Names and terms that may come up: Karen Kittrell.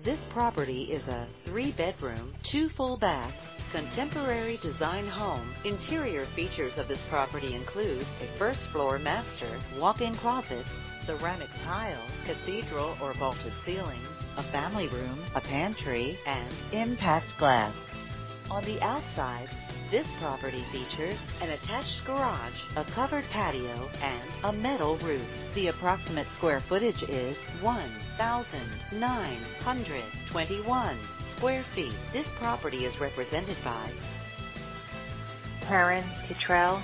This property is a 3-bedroom, 2 full baths, contemporary design home. Interior features of this property include a first-floor master, walk-in closet, ceramic tile, cathedral or vaulted ceiling, a family room, a pantry, and impact glass. On the outside, this property features an attached garage, a covered patio, and a metal roof. The approximate square footage is 1,921 square feet. This property is represented by Karen Kittrell.